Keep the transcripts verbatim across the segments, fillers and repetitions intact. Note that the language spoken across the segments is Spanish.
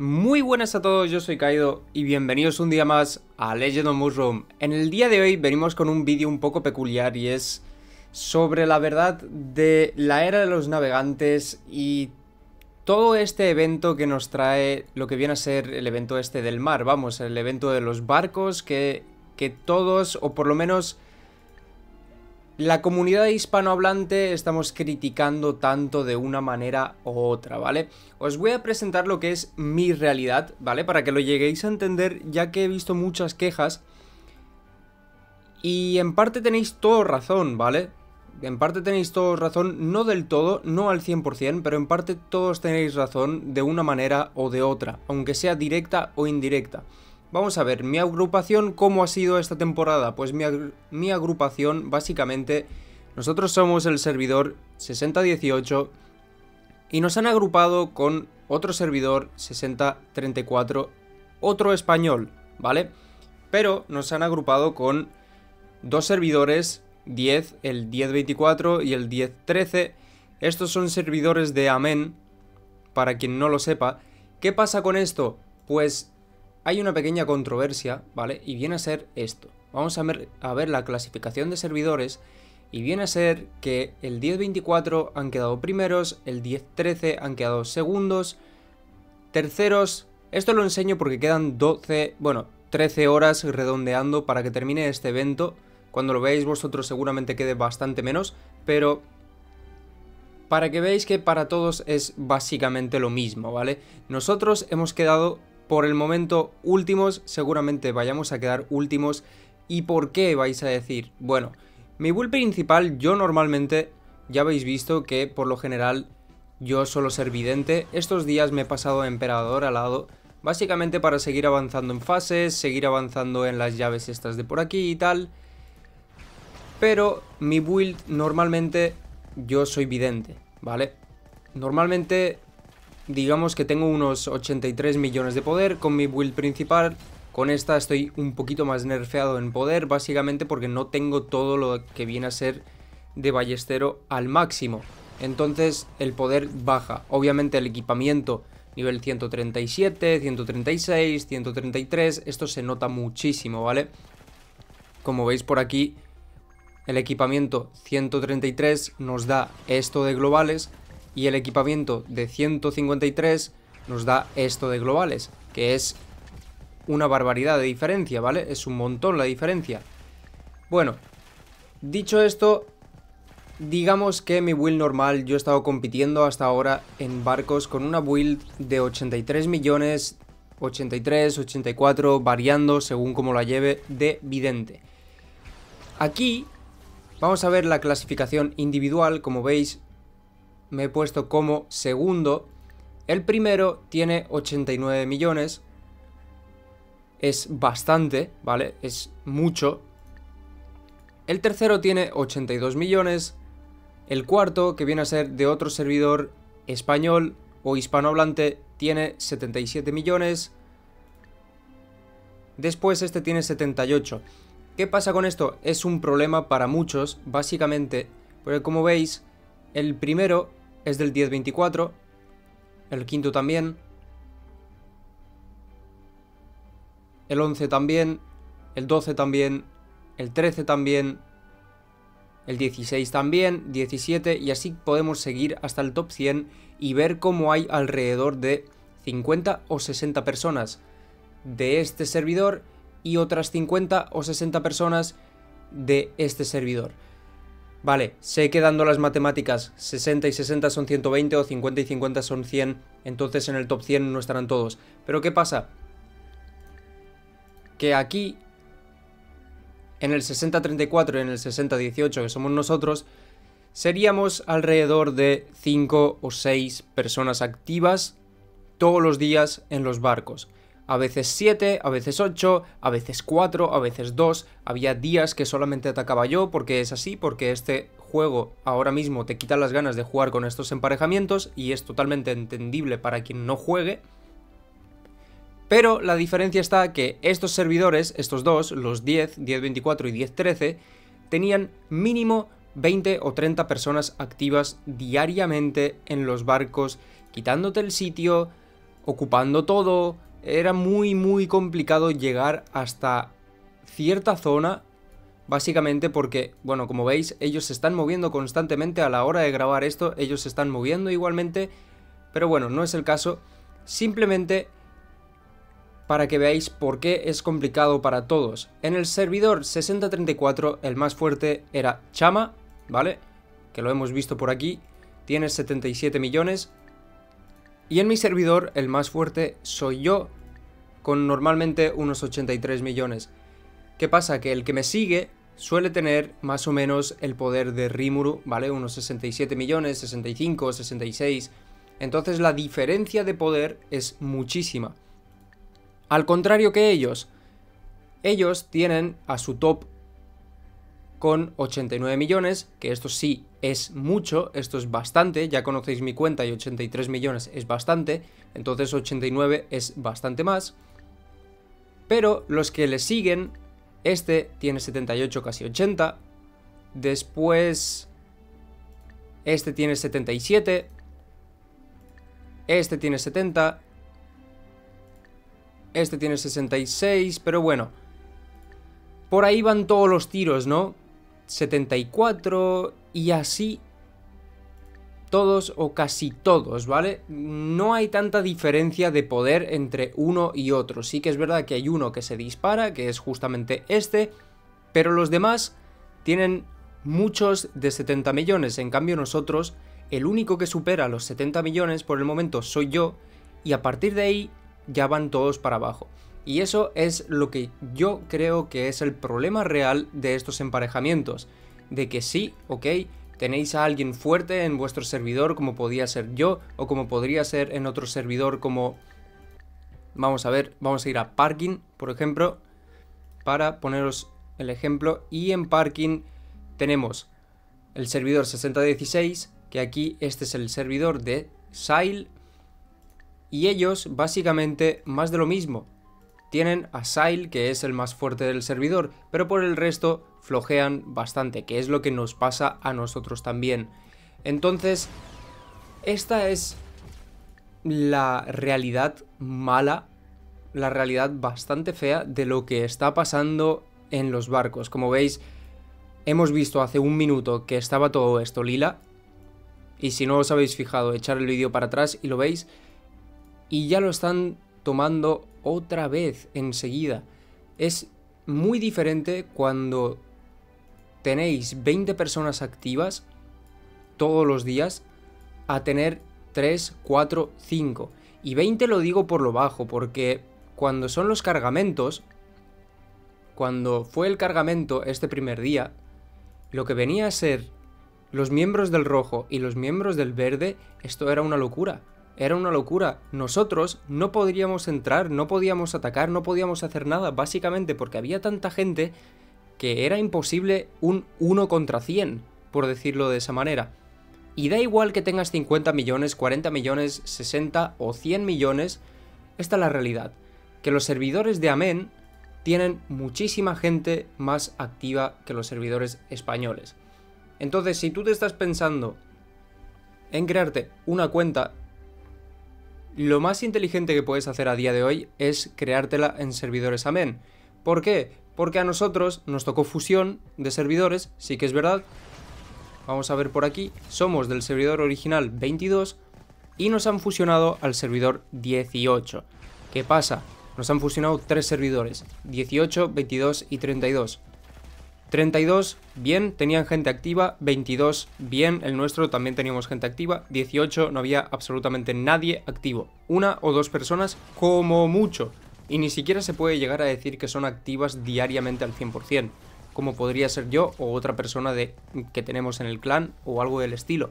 Muy buenas a todos, yo soy Kaido y bienvenidos un día más a Legend of Mushroom. En el día de hoy venimos con un vídeo un poco peculiar y es sobre la verdad de la era de los navegantes y todo este evento que nos trae lo que viene a ser el evento este del mar, vamos, el evento de los barcos que, que todos, o por lo menos la comunidad hispanohablante, estamos criticando tanto de una manera u otra, ¿vale? Os voy a presentar lo que es mi realidad, ¿vale? Para que lo lleguéis a entender, ya que he visto muchas quejas. Y en parte tenéis todo razón, ¿vale? En parte tenéis todos razón, no del todo, no al cien por cien, pero en parte todos tenéis razón de una manera o de otra, aunque sea directa o indirecta. Vamos a ver, mi agrupación, ¿cómo ha sido esta temporada? Pues mi, agru mi agrupación, básicamente, nosotros somos el servidor sesenta dieciocho y nos han agrupado con otro servidor sesenta treinta y cuatro, otro español, ¿vale? Pero nos han agrupado con dos servidores, diez, el diez veinticuatro y el diez trece. Estos son servidores de Amén, para quien no lo sepa. ¿Qué pasa con esto? Pues hay una pequeña controversia, ¿vale? Y viene a ser esto. Vamos a ver, a ver la clasificación de servidores y viene a ser que el diez veinticuatro han quedado primeros, el diez trece han quedado segundos, terceros. Esto lo enseño porque quedan doce, bueno, trece horas redondeando para que termine este evento. Cuando lo veáis vosotros seguramente quede bastante menos, pero para que veáis que para todos es básicamente lo mismo, ¿vale? Nosotros hemos quedado por el momento últimos, seguramente vayamos a quedar últimos. ¿Y por qué vais a decir? Bueno, mi build principal, yo normalmente, ya habéis visto que por lo general yo solo ser vidente. Estos días me he pasado de emperador al lado, básicamente para seguir avanzando en fases, seguir avanzando en las llaves estas de por aquí y tal. Pero mi build normalmente yo soy vidente, ¿vale? Normalmente digamos que tengo unos ochenta y tres millones de poder con mi build principal. Con esta estoy un poquito más nerfeado en poder, básicamente porque no tengo todo lo que viene a ser de ballestero al máximo. Entonces el poder baja. Obviamente el equipamiento nivel ciento treinta y siete, ciento treinta y seis, ciento treinta y tres, esto se nota muchísimo, ¿vale? Como veis por aquí, el equipamiento ciento treinta y tres nos da esto de globales. Y el equipamiento de ciento cincuenta y tres nos da esto de globales, que es una barbaridad de diferencia, ¿vale? Es un montón la diferencia. Bueno, dicho esto, digamos que mi build normal, yo he estado compitiendo hasta ahora en barcos con una build de ochenta y tres millones, ochenta y tres, ochenta y cuatro, variando según como la lleve, de vidente. Aquí vamos a ver la clasificación individual, como veis. Me he puesto como segundo. El primero tiene ochenta y nueve millones. Es bastante, ¿vale? Es mucho. El tercero tiene ochenta y dos millones. El cuarto, que viene a ser de otro servidor español o hispanohablante, tiene setenta y siete millones. Después este tiene setenta y ocho. ¿Qué pasa con esto? Es un problema para muchos, básicamente, porque como veis, el primero es del diez veinticuatro, el quinto también, el once también, el doce también, el trece también, el dieciséis también, diecisiete, y así podemos seguir hasta el top cien y ver cómo hay alrededor de cincuenta o sesenta personas de este servidor y otras cincuenta o sesenta personas de este servidor. Vale, sé que dando las matemáticas sesenta y sesenta son ciento veinte o cincuenta y cincuenta son cien, entonces en el top cien no estarán todos. Pero ¿qué pasa? Que aquí, en el sesenta treinta y cuatro y en el sesenta dieciocho, que somos nosotros, seríamos alrededor de cinco o seis personas activas todos los días en los barcos. A veces siete, a veces ocho, a veces cuatro, a veces dos. Había días que solamente atacaba yo porque es así, porque este juego ahora mismo te quita las ganas de jugar con estos emparejamientos y es totalmente entendible para quien no juegue. Pero la diferencia está que estos servidores, estos dos, los diez, diez veinticuatro y diez trece, tenían mínimo veinte o treinta personas activas diariamente en los barcos, quitándote el sitio, ocupando todo. Era muy muy complicado llegar hasta cierta zona, básicamente porque, bueno, como veis, ellos se están moviendo constantemente a la hora de grabar esto. Ellos se están moviendo igualmente, pero bueno, no es el caso. Simplemente para que veáis por qué es complicado para todos. En el servidor sesenta treinta y cuatro el más fuerte era Chama, ¿vale? Que lo hemos visto por aquí, tiene setenta y siete millones. Y en mi servidor el más fuerte soy yo, con normalmente unos ochenta y tres millones. ¿Qué pasa? Que el que me sigue suele tener más o menos el poder de Rimuru, ¿vale? Unos sesenta y siete millones, sesenta y cinco, sesenta y seis. Entonces la diferencia de poder es muchísima. Al contrario que ellos, ellos tienen a su top con ochenta y nueve millones, que esto sí es mucho, esto es bastante, ya conocéis mi cuenta y ochenta y tres millones es bastante, entonces ochenta y nueve es bastante más. Pero los que le siguen, este tiene setenta y ocho, casi ochenta, después este tiene setenta y siete, este tiene setenta, este tiene sesenta y seis, pero bueno, por ahí van todos los tiros, ¿no? setenta y cuatro y así todos o casi todos, ¿vale? No hay tanta diferencia de poder entre uno y otro. Sí que es verdad que hay uno que se dispara, que es justamente este, pero los demás tienen muchos de setenta millones. En cambio nosotros, el único que supera los setenta millones por el momento soy yo, y a partir de ahí ya van todos para abajo. Y eso es lo que yo creo que es el problema real de estos emparejamientos. De que sí, ok, tenéis a alguien fuerte en vuestro servidor como podía ser yo, o como podría ser en otro servidor como... Vamos a ver, vamos a ir a Parking, por ejemplo, para poneros el ejemplo. Y en Parking tenemos el servidor sesenta dieciséis, que aquí este es el servidor de Sail. Y ellos básicamente más de lo mismo. Tienen a Sail, que es el más fuerte del servidor, pero por el resto flojean bastante, que es lo que nos pasa a nosotros también. Entonces, esta es la realidad mala, la realidad bastante fea de lo que está pasando en los barcos. Como veis, hemos visto hace un minuto que estaba todo esto lila, y si no os habéis fijado, echar el vídeo para atrás y lo veis, y ya lo están tomando otra vez enseguida. Es muy diferente cuando tenéis veinte personas activas todos los días a tener tres, cuatro, cinco. Y veinte lo digo por lo bajo, porque cuando son los cargamentos, cuando fue el cargamento este primer día, lo que venía a ser los miembros del rojo y los miembros del verde, esto era una locura. Era una locura. Nosotros no podríamos entrar, no podíamos atacar, no podíamos hacer nada, básicamente porque había tanta gente que era imposible un uno contra cien, por decirlo de esa manera. Y da igual que tengas cincuenta millones, cuarenta millones, sesenta o cien millones, esta es la realidad. Que los servidores de Amén tienen muchísima gente más activa que los servidores españoles. Entonces, si tú te estás pensando en crearte una cuenta, lo más inteligente que puedes hacer a día de hoy es creártela en servidores Amén. ¿Por qué? Porque a nosotros nos tocó fusión de servidores, sí que es verdad. Vamos a ver por aquí. Somos del servidor original veintidós y nos han fusionado al servidor dieciocho. ¿Qué pasa? Nos han fusionado tres servidores, dieciocho, veintidós y treinta y dos. treinta y dos, bien, tenían gente activa, veintidós, bien, el nuestro también teníamos gente activa, dieciocho, no había absolutamente nadie activo, una o dos personas como mucho, y ni siquiera se puede llegar a decir que son activas diariamente al cien por cien, como podría ser yo o otra persona de, que tenemos en el clan o algo del estilo.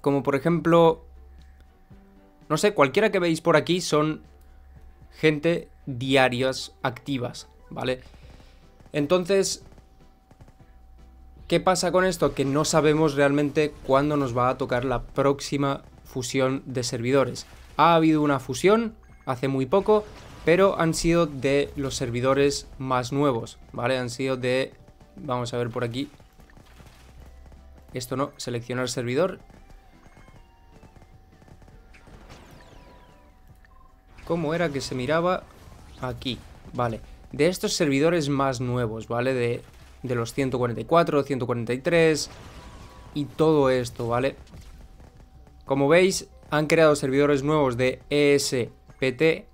Como por ejemplo, no sé, cualquiera que veis por aquí son gente diarias activas, ¿vale? Entonces, ¿qué pasa con esto? Que no sabemos realmente cuándo nos va a tocar la próxima fusión de servidores. Ha habido una fusión hace muy poco, pero han sido de los servidores más nuevos, ¿vale? Han sido de... Vamos a ver por aquí. Esto no, seleccionar servidor. ¿Cómo era que se miraba? Aquí, vale. De estos servidores más nuevos, ¿vale? De, de los ciento cuarenta y cuatro, ciento cuarenta y tres y todo esto, ¿vale? Como veis, han creado servidores nuevos de E S P T,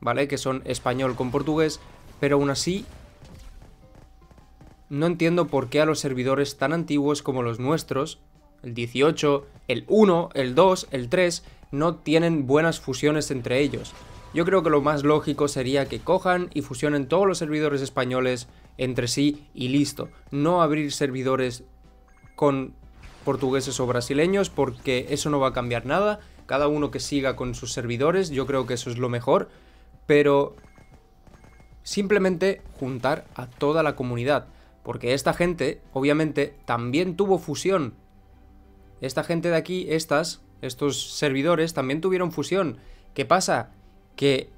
¿vale? Que son español con portugués, pero aún así no entiendo por qué a los servidores tan antiguos como los nuestros, el dieciocho, el uno, el dos, el tres, no tienen buenas fusiones entre ellos. Yo creo que lo más lógico sería que cojan y fusionen todos los servidores españoles entre sí y listo. No abrir servidores con portugueses o brasileños porque eso no va a cambiar nada. Cada uno que siga con sus servidores, yo creo que eso es lo mejor. Pero simplemente juntar a toda la comunidad. Porque esta gente, obviamente, también tuvo fusión. Esta gente de aquí, estas, estos servidores también tuvieron fusión. ¿Qué pasa? Que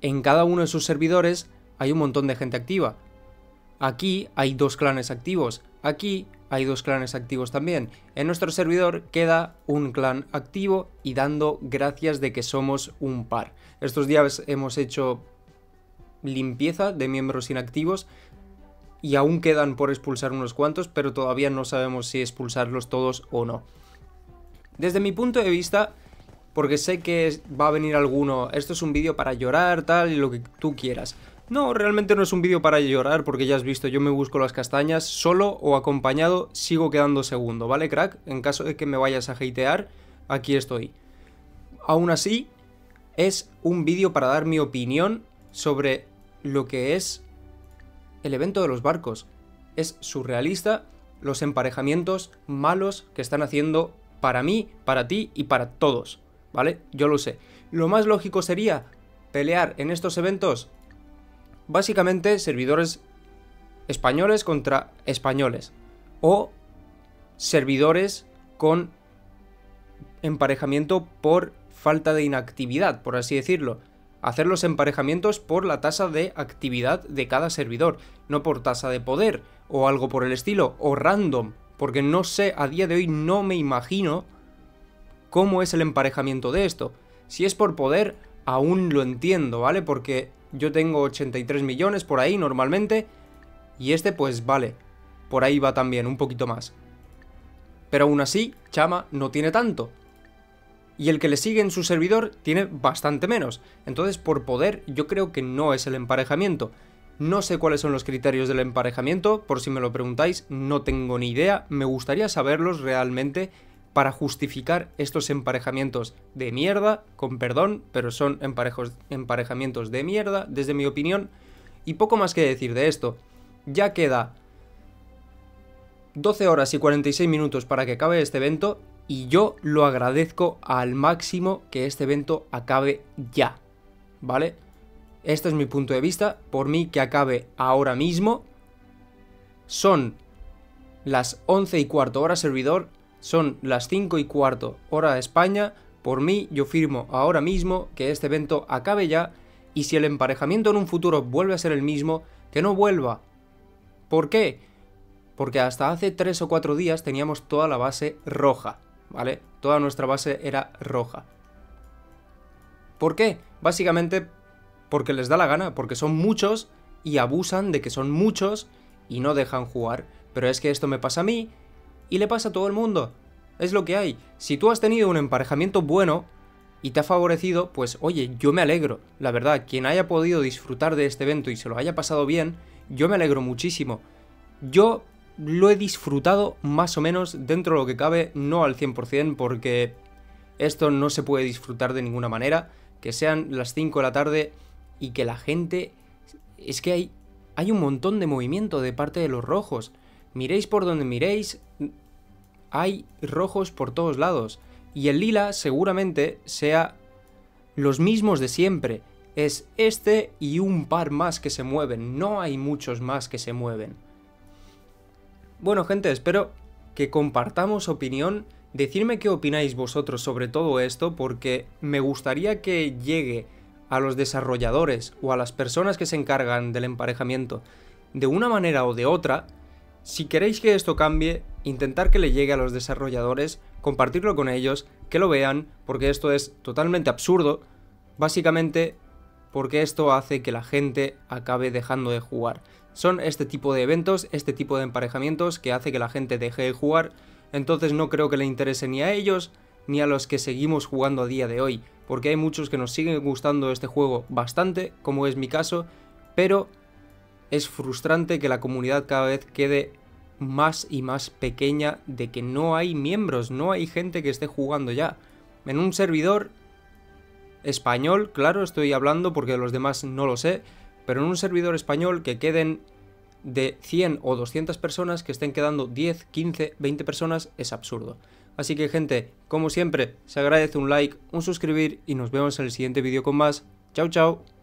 en cada uno de sus servidores hay un montón de gente activa. Aquí hay dos clanes activos. Aquí hay dos clanes activos también. En nuestro servidor queda un clan activo y dando gracias de que somos un par. Estos días hemos hecho limpieza de miembros inactivos y aún quedan por expulsar unos cuantos, pero todavía no sabemos si expulsarlos todos o no. Desde mi punto de vista, porque sé que va a venir alguno, esto es un vídeo para llorar, tal, y lo que tú quieras. No, realmente no es un vídeo para llorar, porque ya has visto, yo me busco las castañas, solo o acompañado sigo quedando segundo, ¿vale, crack? En caso de que me vayas a hatear, aquí estoy. Aún así, es un vídeo para dar mi opinión sobre lo que es el evento de los barcos. Es surrealista los emparejamientos malos que están haciendo para mí, para ti y para todos. ¿Vale? Yo lo sé. Lo más lógico sería pelear en estos eventos básicamente servidores españoles contra españoles o servidores con emparejamiento por falta de inactividad, por así decirlo. Hacer los emparejamientos por la tasa de actividad de cada servidor, no por tasa de poder o algo por el estilo, o random, porque no sé, a día de hoy no me imagino ¿cómo es el emparejamiento de esto? Si es por poder, aún lo entiendo, ¿vale? Porque yo tengo ochenta y tres millones por ahí normalmente. Y este, pues vale, por ahí va también, un poquito más. Pero aún así, Chama no tiene tanto. Y el que le sigue en su servidor tiene bastante menos. Entonces, por poder, yo creo que no es el emparejamiento. No sé cuáles son los criterios del emparejamiento, por si me lo preguntáis, no tengo ni idea. Me gustaría saberlos realmente, para justificar estos emparejamientos de mierda, con perdón, pero son emparejos, emparejamientos de mierda, desde mi opinión, y poco más que decir de esto. Ya queda doce horas y cuarenta y seis minutos para que acabe este evento, y yo lo agradezco al máximo que este evento acabe ya, ¿vale? Este es mi punto de vista, por mí que acabe ahora mismo. Son las once y cuarto hora servidor, son las cinco y cuarto hora de España. Por mí, yo firmo ahora mismo que este evento acabe ya, y si el emparejamiento en un futuro vuelve a ser el mismo, que no vuelva. ¿Por qué? Porque hasta hace tres o cuatro días teníamos toda la base roja, ¿vale? Toda nuestra base era roja. ¿Por qué? Básicamente porque les da la gana, porque son muchos y abusan de que son muchos y no dejan jugar. Pero es que esto me pasa a mí y le pasa a todo el mundo. Es lo que hay. Si tú has tenido un emparejamiento bueno y te ha favorecido, pues oye, yo me alegro. La verdad, quien haya podido disfrutar de este evento y se lo haya pasado bien, yo me alegro muchísimo. Yo lo he disfrutado más o menos dentro de lo que cabe, no al cien por cien, porque esto no se puede disfrutar de ninguna manera. Que sean las cinco de la tarde y que la gente... Es que hay, hay un montón de movimiento de parte de los rojos. Miréis por donde miréis, hay rojos por todos lados. Y el lila seguramente sea los mismos de siempre. Es este y un par más que se mueven. No hay muchos más que se mueven. Bueno, gente, espero que compartamos opinión. Decidme qué opináis vosotros sobre todo esto, porque me gustaría que llegue a los desarrolladores o a las personas que se encargan del emparejamiento de una manera o de otra. Si queréis que esto cambie, intentar que le llegue a los desarrolladores, compartirlo con ellos, que lo vean, porque esto es totalmente absurdo. Básicamente porque esto hace que la gente acabe dejando de jugar. Son este tipo de eventos, este tipo de emparejamientos que hace que la gente deje de jugar. Entonces no creo que le interese ni a ellos ni a los que seguimos jugando a día de hoy, porque hay muchos que nos siguen gustando este juego bastante, como es mi caso, pero es frustrante que la comunidad cada vez quede más y más pequeña, de que no hay miembros, no hay gente que esté jugando ya. En un servidor español, claro, estoy hablando porque los demás no lo sé, pero en un servidor español que queden de cien o doscientas personas, que estén quedando diez, quince, veinte personas, es absurdo. Así que gente, como siempre, se agradece un like, un suscribir y nos vemos en el siguiente vídeo con más. Chao, chao.